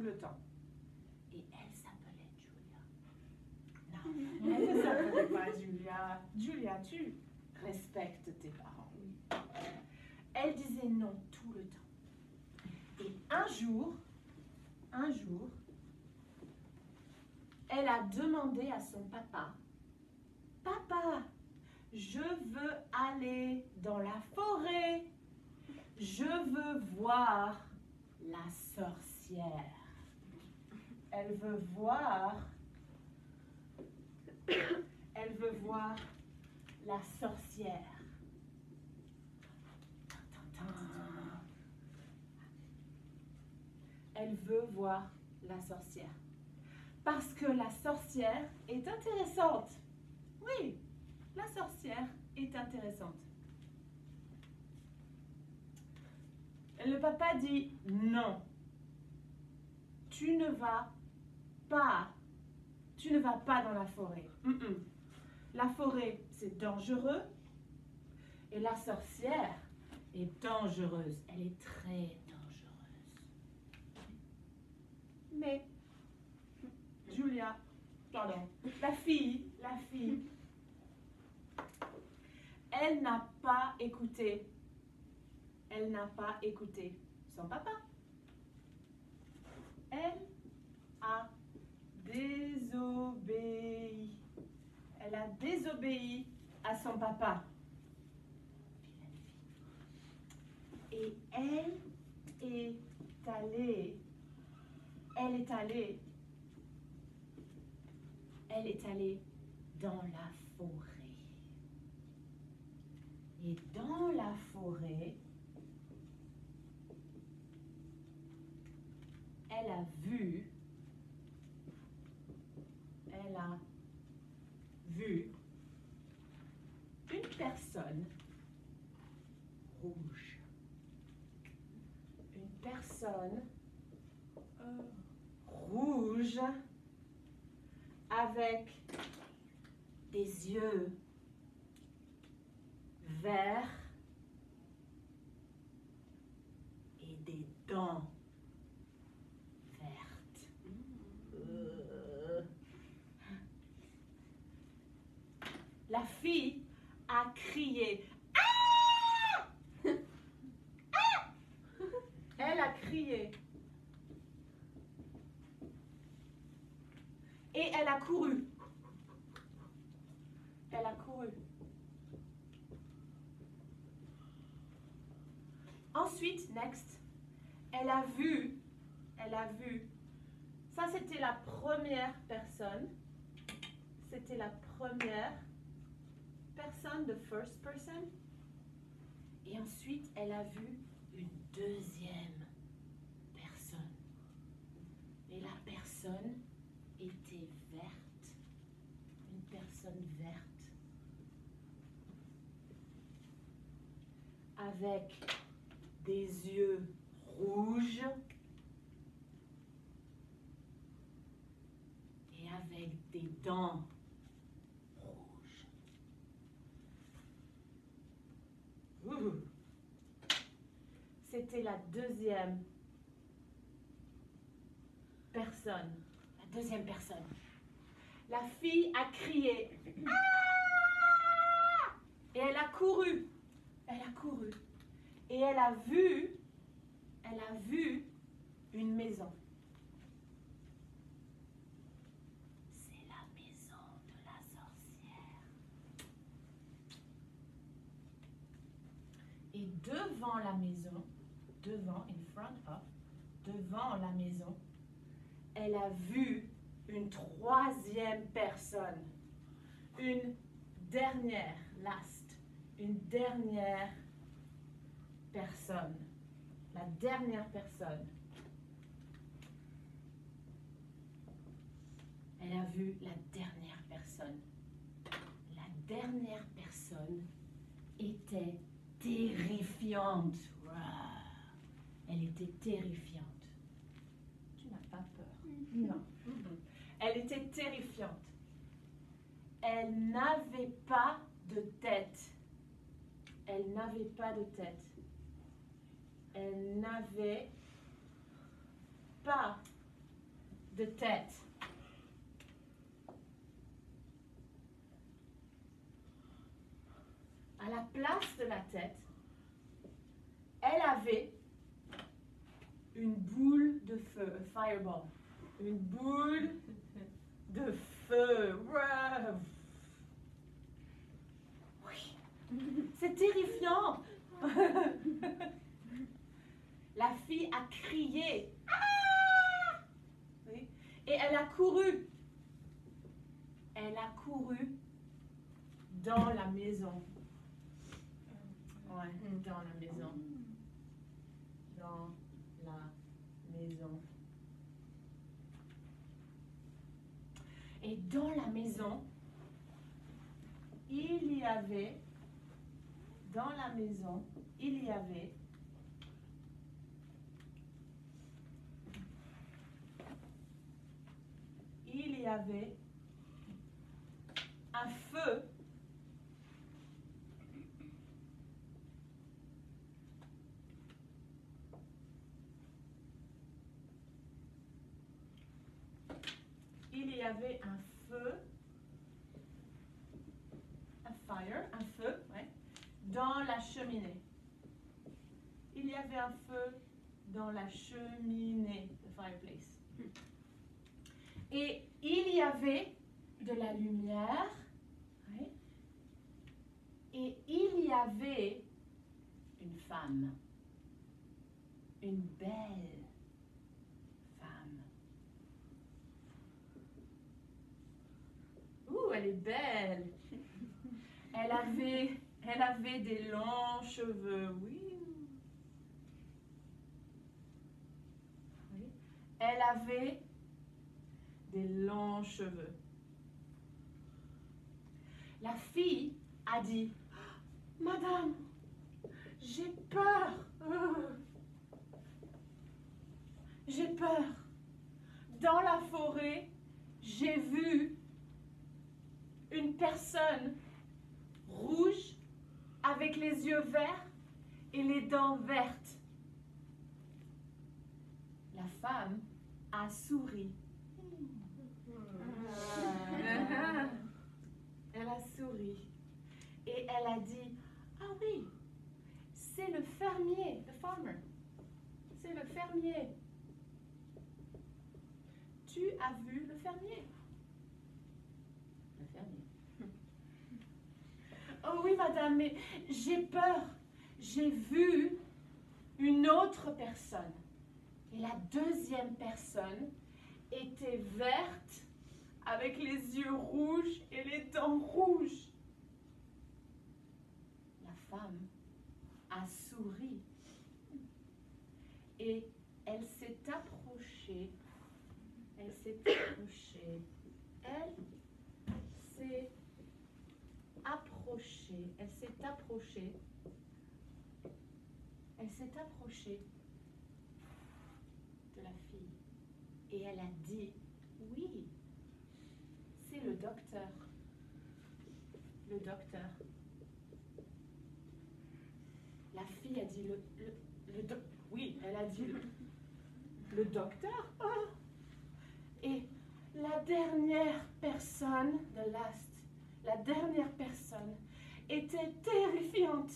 tout le temps. Et elle s'appelait Julia. Non, elle ne s'appelait pas Julia. Julia, tu respectes tes parents. Elle disait non tout le temps. Et un jour, elle a demandé à son papa, « Papa, je veux aller dans la forêt. Je veux voir la sorcière. » Elle veut voir la sorcière. Elle veut voir la sorcière. Parce que la sorcière est intéressante. Oui, la sorcière est intéressante. Le papa dit non. Tu ne vas pas dans la forêt. La forêt, c'est dangereux. Et la sorcière est dangereuse. Elle est très dangereuse. Mais Julia, pardon, la fille, elle n'a pas écouté. Elle n'a pas écouté son papa. Elle a désobéi. Elle a désobéi à son papa. Et elle est allée dans la forêt. Et dans la forêt, elle a vu une personne rouge. Une personne rouge avec des yeux verts et des dents. La fille a crié « Ah ! Ah !» Elle a crié. Et elle a couru. Elle a couru. Ensuite, next, elle a vu. Ça, c'était la première personne. C'était la première personne, the first person. Et ensuite, elle a vu une deuxième personne. Et la personne était verte. Une personne verte. Avec des yeux rouges. Et avec des dents. C'était la deuxième personne. La fille a crié « Ah !» Et elle a couru. Et elle a vu une maison. C'est la maison de la sorcière. Et devant la maison, devant la maison, elle a vu une troisième personne, la dernière personne. Elle a vu la dernière personne était terrifiante. Elle était terrifiante. Tu n'as pas peur. Non. Elle était terrifiante. Elle n'avait pas de tête. Elle n'avait pas de tête. À la place de la tête, elle avait une boule de feu, un fireball, une boule de feu. Oui, c'est terrifiant. La fille a crié. Ah! Oui. Et elle a couru. Elle a couru dans la maison. Ouais, dans la maison. Dans la maison. Et dans la maison, il y avait, dans la maison, il y avait un feu un feu dans la cheminée. Il y avait un feu dans la cheminée, the fireplace. Et il y avait de la lumière, oui. Et il y avait une femme, une belle femme. Ouh, elle est belle. Elle avait des longs cheveux, oui. Oui. Elle avait des longs cheveux. La fille a dit, oh, madame, j'ai peur. J'ai peur. Dans la forêt, j'ai vu une personne rouge avec les yeux verts et les dents vertes. La femme a souri. Elle a souri et elle a dit, ah oui, c'est le fermier, the farmer, c'est le fermier. Tu as vu le fermier? Le fermier. Oh oui madame, mais j'ai peur, j'ai vu une autre personne. Et la deuxième personne était verte, avec les yeux rouges et les dents rouges. La femme a souri et elle s'est approchée. Elle s'est approchée. Elle s'est approchée. Elle s'est approchée. Elle s'est approchée de la fille et elle a dit oui. C'est le docteur. Le docteur. La fille a dit oui, elle a dit le docteur. Oh. Et la dernière personne, la dernière personne était terrifiante.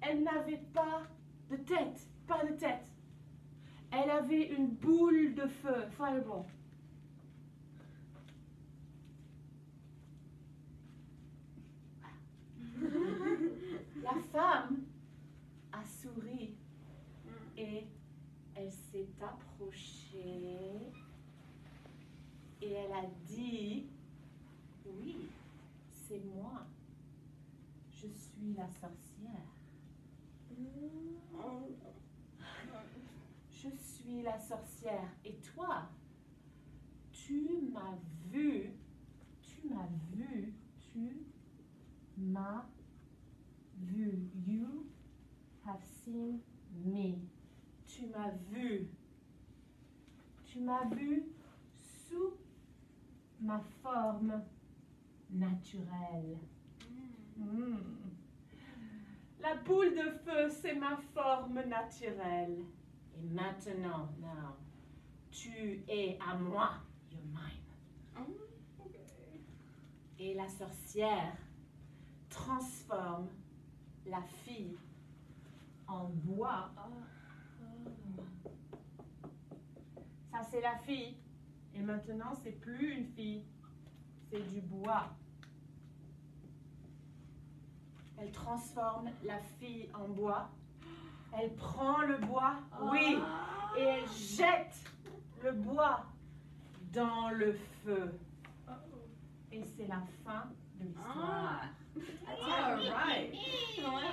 Elle n'avait pas de tête, Elle avait une boule de feu, fireball. La femme a souri et elle s'est approchée et elle a dit oui, c'est moi, je suis la sorcière. Je suis la sorcière et toi, tu m'as vu. You have seen me. Tu m'as vu. Tu m'as vu sous ma forme naturelle. La boule de feu, c'est ma forme naturelle. Et maintenant, Tu es à moi, you're mine. Oh, okay. Et la sorcière transforme la fille en bois. Ça, c'est la fille. Et maintenant, c'est plus une fille, c'est du bois. Elle transforme la fille en bois. Elle prend le bois, oui, et elle jette le bois dans le feu. Et c'est la fin de l'histoire. All right.